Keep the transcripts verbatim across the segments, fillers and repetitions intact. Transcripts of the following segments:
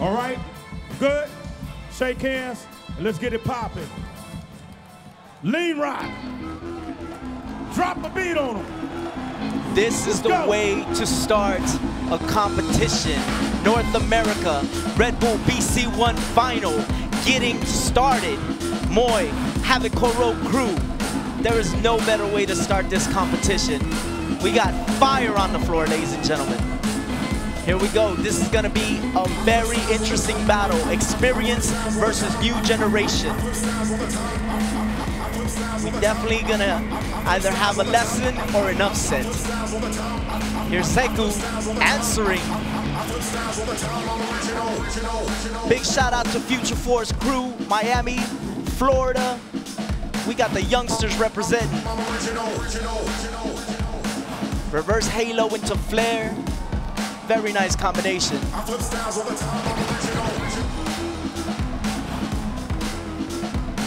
All right, good? Shake hands and let's get it popping. Lean Rock. Drop a beat on them. This is the Go. way to start a competition. North America, Red Bull B C One Final, getting started. Moy, Havokoro Crew. There is no better way to start this competition. We got fire on the floor, ladies and gentlemen. Here we go. This is gonna be a very interesting battle. Experience versus new generation. We're definitely gonna either have a lesson or an upset. Here's Zeku answering. Big shout out to Future Force Crew, Miami, Florida. We got the youngsters representing. Reverse halo into flare. Very nice combination.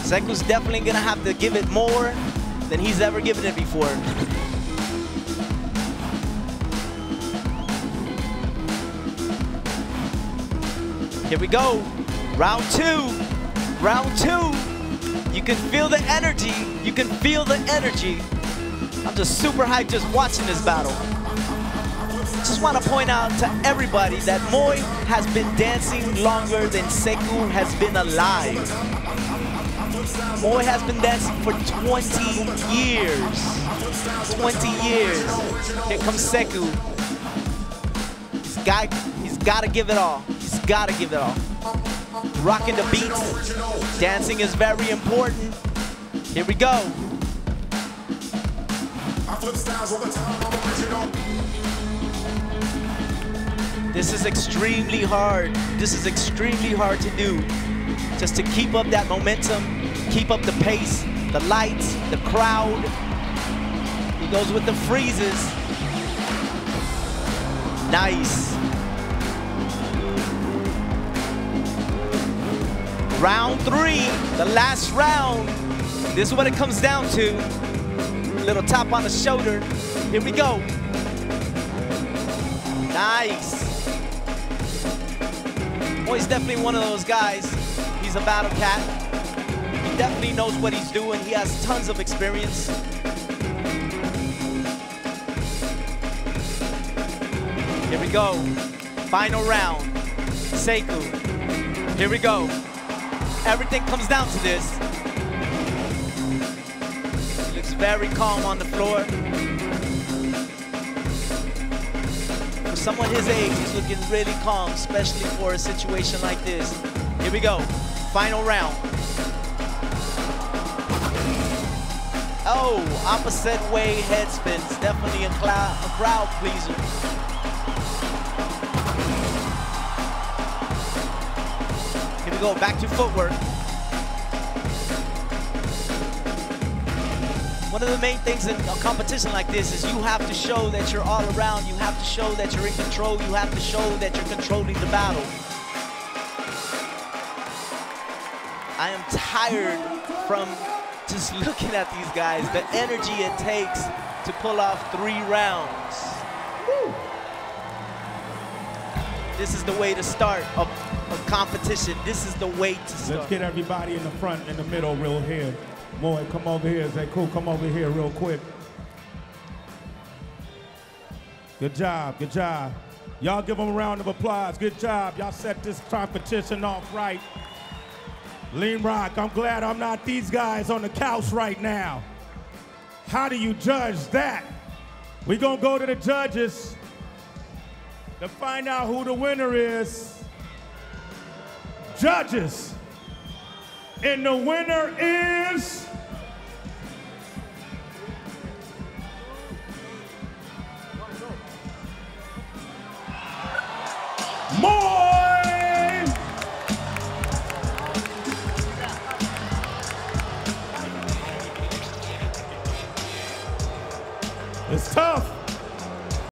Zeku's definitely gonna have to give it more than he's ever given it before. Here we go. Round two. Round two. You can feel the energy. You can feel the energy. I'm just super hyped just watching this battle. Just want to point out to everybody that Moy has been dancing longer than Zeku has been alive. Moy has been dancing for twenty years. twenty years. Here comes Zeku. He's got, he's got to give it all. He's got to give it all. Rocking the beats. Dancing is very important. Here we go. This is extremely hard. This is extremely hard to do. Just to keep up that momentum, keep up the pace, the lights, the crowd. He goes with the freezes. Nice. Round three, the last round. This is what it comes down to. Little tap on the shoulder. Here we go. Nice. Boy, he's definitely one of those guys. He's a battle cat. He definitely knows what he's doing. He has tons of experience. Here we go. Final round. Zeku. Here we go. Everything comes down to this. He looks very calm on the floor. For someone his age, he's looking really calm, especially for a situation like this. Here we go. Final round. Oh, opposite way head spins. Definitely a, a crowd pleaser. Here we go. Back to footwork. One of the main things in a competition like this is you have to show that you're all around. You have to show that you're in control. You have to show that you're controlling the battle. I am tired from just looking at these guys. The energy it takes to pull off three rounds. Woo. This is the way to start a, a competition. This is the way to start. Let's get everybody in the front, in the middle, real here. Moy, come over here. Zeku, come over here real quick. Good job, good job. Y'all give them a round of applause. Good job. Y'all set this competition off right. Lean Rock, I'm glad I'm not these guys on the couch right now. How do you judge that? We're going to go to the judges to find out who the winner is. Judges, and the winner is...